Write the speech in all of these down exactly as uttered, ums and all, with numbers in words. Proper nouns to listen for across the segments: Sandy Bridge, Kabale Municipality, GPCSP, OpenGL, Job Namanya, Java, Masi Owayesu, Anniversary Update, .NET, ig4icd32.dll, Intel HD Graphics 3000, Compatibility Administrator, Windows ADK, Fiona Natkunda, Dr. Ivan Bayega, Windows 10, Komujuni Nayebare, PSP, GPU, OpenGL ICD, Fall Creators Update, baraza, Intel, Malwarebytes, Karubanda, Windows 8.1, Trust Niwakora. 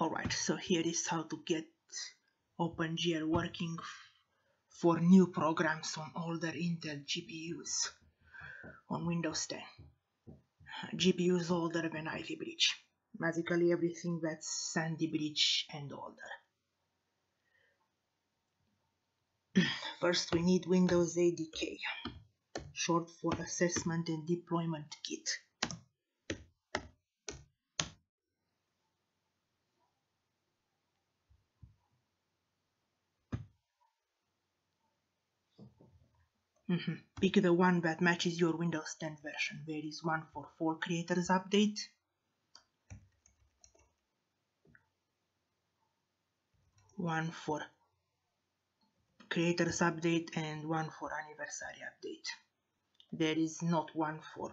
Alright, so here is how to get OpenGL working for new programs on older Intel G P Us on Windows ten. G P Us older than I D Bridge. Basically everything that's Sandy Bridge and older. First we need Windows A D K, short for Assessment and Deployment Kit. Mm-hmm. Pick the one that matches your Windows ten version. There is one for Fall Creators Update. One for Creators Update and one for Anniversary Update. There is not one for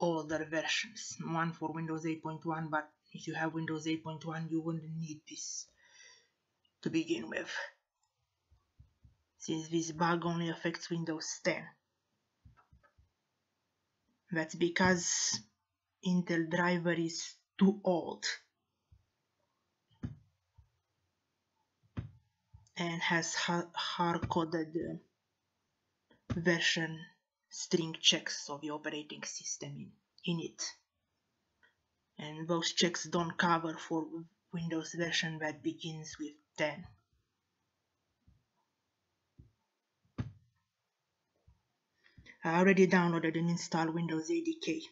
older versions. One for Windows eight point one, but if you have Windows eight point one you wouldn't need this to begin with, since this bug only affects Windows ten. That's because Intel driver is too old and has hard-coded version string checks of the operating system in, in it. And those checks don't cover for Windows version that begins with ten. I already downloaded and installed Windows A D K.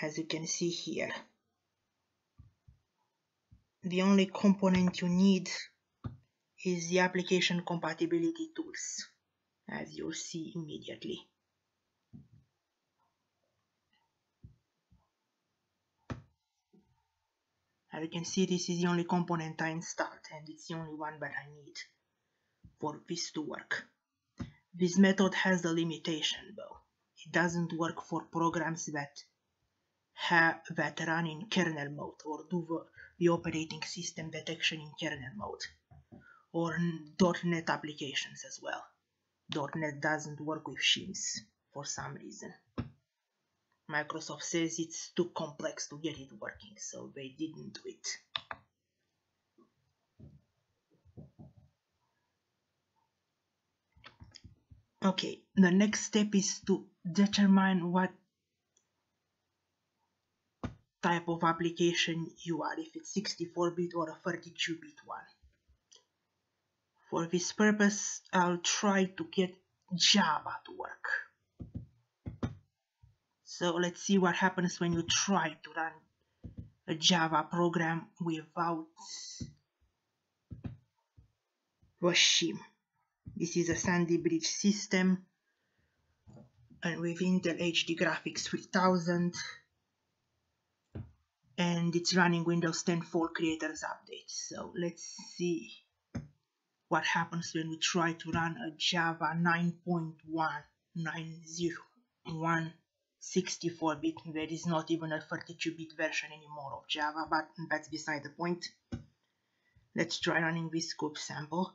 As you can see here. The only component you need is the application compatibility tools, as you'll see immediately. As you can see, this is the only component I installed, and it's the only one that I need for this to work. This method has a limitation though. It doesn't work for programs that have that run in kernel mode or do the, the operating system detection in kernel mode, or dot net applications as well. dot net doesn't work with shims for some reason. Microsoft says it's too complex to get it working, so they didn't do it. Okay, the next step is to determine what type of application you are, if it's sixty-four bit or a thirty-two bit one. For this purpose, I'll try to get Java to work. So let's see what happens when you try to run a Java program without the shim. This is a Sandy Bridge system, and with Intel H D Graphics three thousand, and it's running Windows ten Fall Creators Update. So let's see what happens when we try to run a Java nine point one nine point zero one sixty-four bit. There is not even a thirty-two bit version anymore of Java, but that's beside the point. Let's try running this scope sample.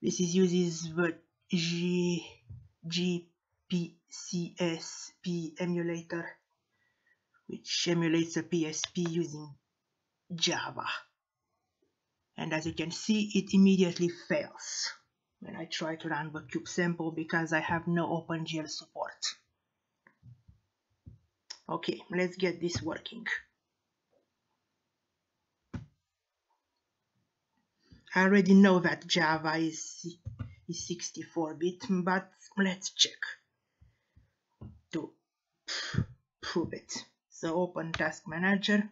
This is uses the G, G P C S P emulator, which emulates a P S P using Java. And as you can see, it immediately fails when I try to run the cube sample because I have no OpenGL support. Okay, let's get this working. I already know that Java is sixty-four bit, but let's check to prove it. So open Task Manager,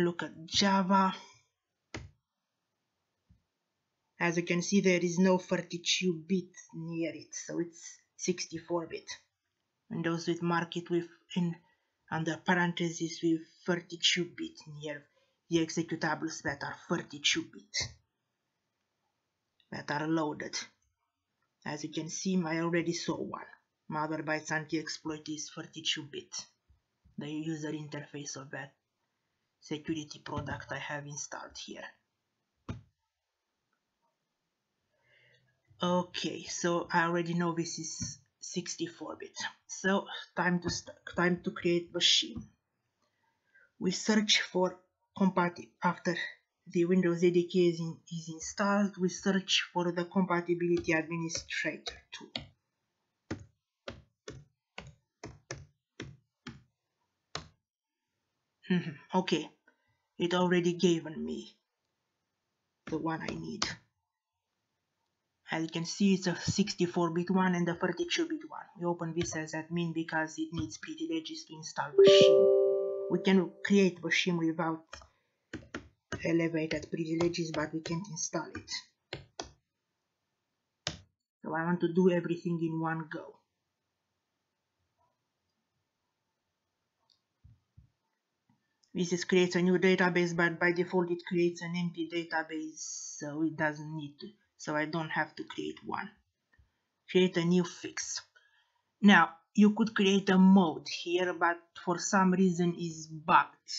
look at Java. As you can see, there is no thirty-two bit near it, so it's sixty-four bit. And those with mark it with in under parentheses with thirty-two bit near the executables that are thirty-two bit that are loaded. As you can see, I already saw one. Malwarebytes anti-exploit is thirty-two bit, the user interface of that security product I have installed here. Okay, so I already know this is sixty-four bit. So time to start, time to create machine. We search for compatibility after the Windows A D K is, in, is installed. We search for the Compatibility Administrator tool. Mm-hmm. Okay, it already given me the one I need. As you can see, it's a sixty-four bit one and a thirty-two bit one. We open this as admin because it needs pretty legis to install machine. We can create machine without elevated privileges, but we can't install it. So I want to do everything in one go. This is creates a new database, but by default it creates an empty database, so it doesn't need to, so I don't have to create one. Create a new fix. Now you could create a mode here, but for some reason is bugged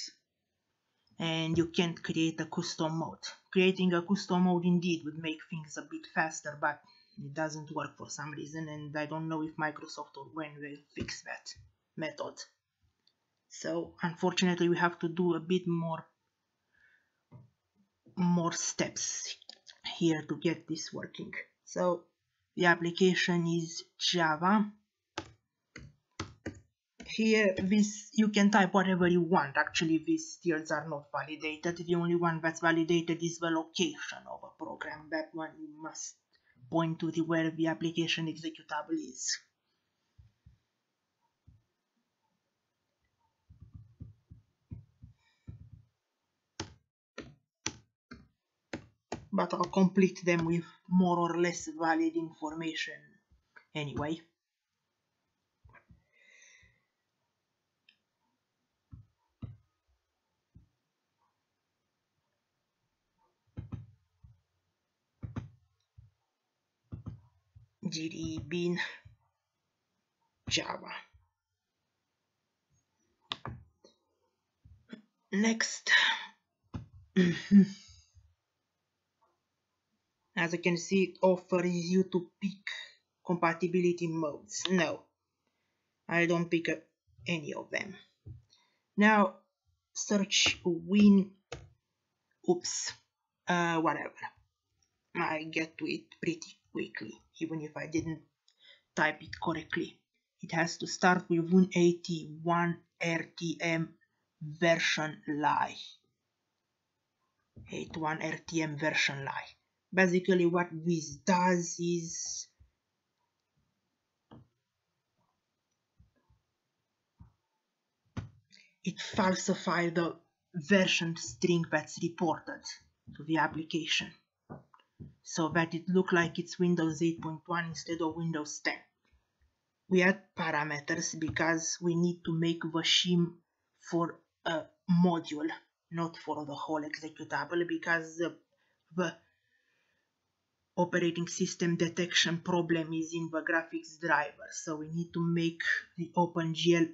and you can't create a custom mode. Creating a custom mode indeed would make things a bit faster, but it doesn't work for some reason, and I don't know if Microsoft or when will fix that method. So unfortunately we have to do a bit more more steps here to get this working. So the application is Java. Here, this you can type whatever you want. Actually, these fields are not validated. The only one that's validated is the location of a program. That one you must point to the where the application executable is. But I'll complete them with more or less valid information anyway. G D E bin Java. Next. As you can see, it offers you to pick compatibility modes. No, I don't pick up any of them. Now search Win. Oops, uh, whatever. I get to it pretty quickly, even if I didn't type it correctly. It has to start with Win eighty-one R T M version live. eighty-one R T M version live. Basically what this does is it falsifies the version string that's reported to the application, so that it looks like it's Windows eight point one instead of Windows ten. We add parameters because we need to make the shim for a module, not for the whole executable, because the, the operating system detection problem is in the graphics driver, so we need to make the OpenGL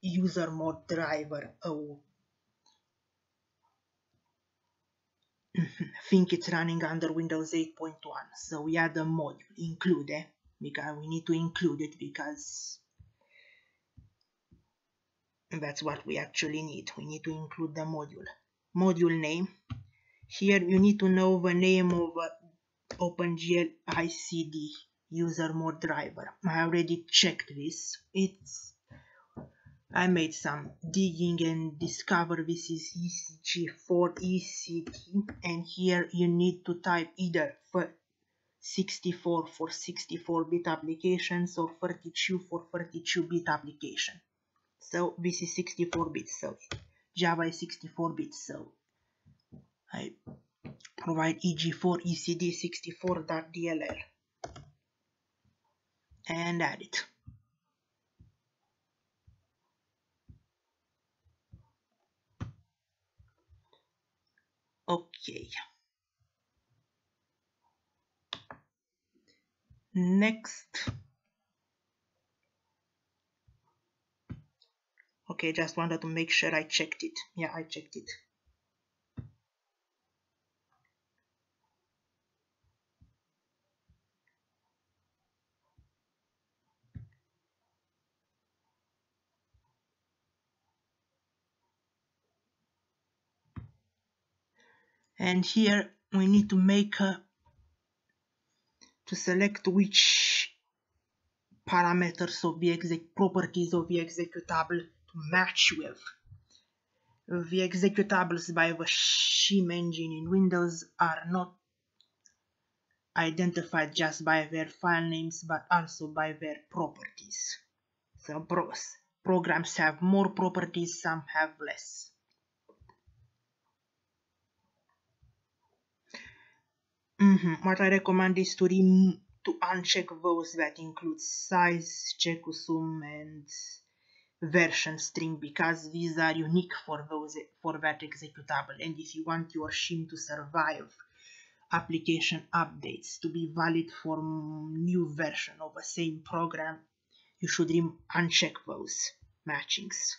user mode driver oh. think it's running under Windows eight point one, so we add a module include, eh? because we need to include it because that's what we actually need. We need to include the module. Module name. Here you need to know the name of uh, OpenGL I C D user mode driver. I already checked this. It's I made some digging and discovered this is I G four I C D, and here you need to type either for sixty-four for sixty-four bit applications or thirty-two for thirty-two bit application. So this is sixty-four bits, so Java is sixty-four bits, so I provide I G four I C D sixty-four dot D L L and add it. Okay. Next. Okay, just wanted to make sure I checked it. Yeah, I checked it. and here we need to make a, to select which parameters of the exec properties of the executable to match with. The executables by the shim engine in Windows are not identified just by their file names but also by their properties. So pros, programs have more properties, some have less. Mm-hmm. What I recommend is to rem to uncheck those that include size, checksum, and version string, because these are unique for those for that executable. And if you want your shim to survive application updates, to be valid for new version of the same program, you should uncheck those matchings,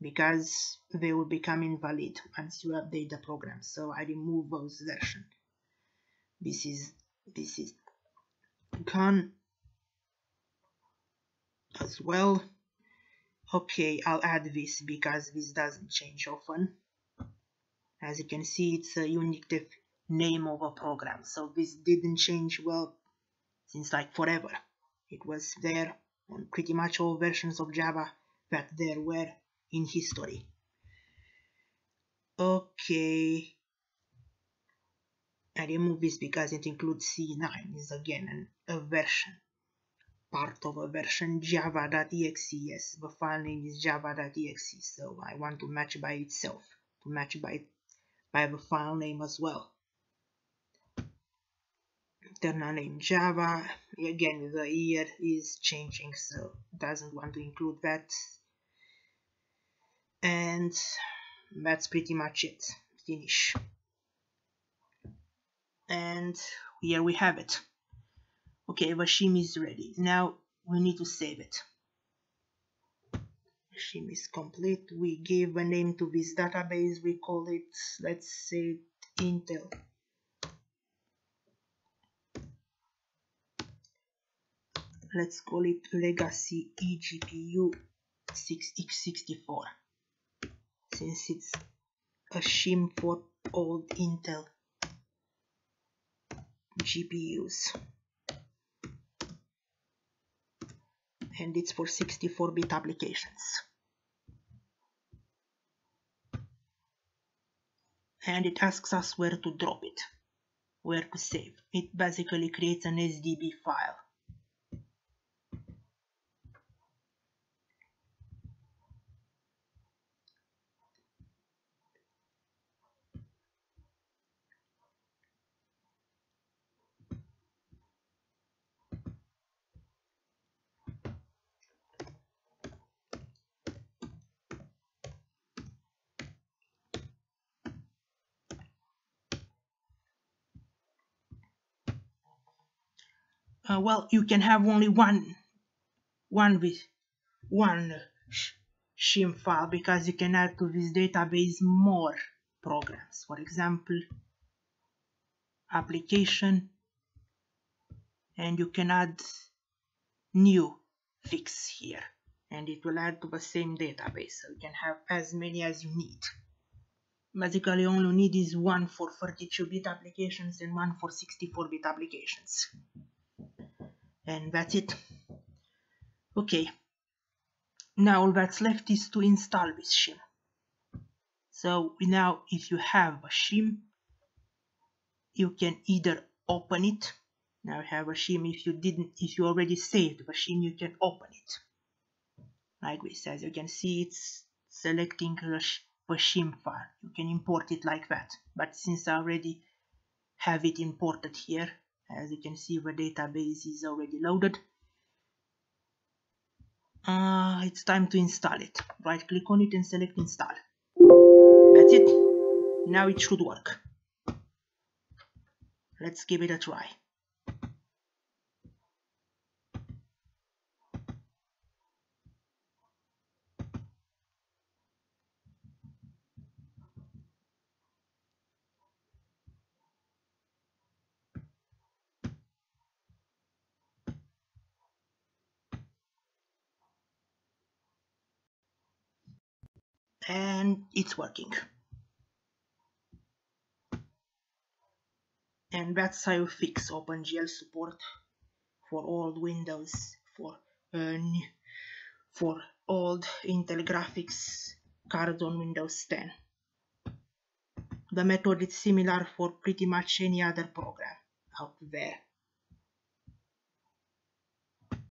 because they will become invalid once you update the program. So I remove those version. This is this is gone as well. Okay, I'll add this because this doesn't change often. As you can see, it's a unique name of a program, so this didn't change, well, since like forever. It was there on pretty much all versions of Java that there were in history. Okay, I remove this because it includes C nine, is again an, a version, part of a version, java dot E X E. Yes, the file name is java dot E X E, so I want to match by itself, to match by, by the file name as well. Internal name Java, again the year is changing, so doesn't want to include that. And that's pretty much it, finish. And here we have it. Okay, the shim is ready. Now we need to save it. The shim is complete. We gave a name to this database. We call it, let's say, Intel. Let's call it Legacy eGPU six x sixty-four, since it's a shim for old Intel G P Us, and it's for sixty-four bit applications. And it asks us where to drop it, where to save. It basically creates an S D B file. Uh, well, you can have only one, one with one sh shim file, because you can add to this database more programs. For example, application, and you can add new fix here, and it will add to the same database. So you can have as many as you need. Basically, all you need is one for thirty-two bit applications and one for sixty-four bit applications. And that's it. Okay, now all that's left is to install this shim. So now if you have a shim, you can either open it. Now you have a shim. If you didn't, if you already saved the shim, you can open it like this. As you can see, it's selecting the shim file. You can import it like that, but since I already have it imported here, as you can see, the database is already loaded. Uh, it's time to install it. Right click on it and select install. That's it. Now it should work. Let's give it a try. And it's working. and that's how you fix OpenGL support for old Windows, for uh, new, for old Intel graphics cards on Windows ten. The method is similar for pretty much any other program out there.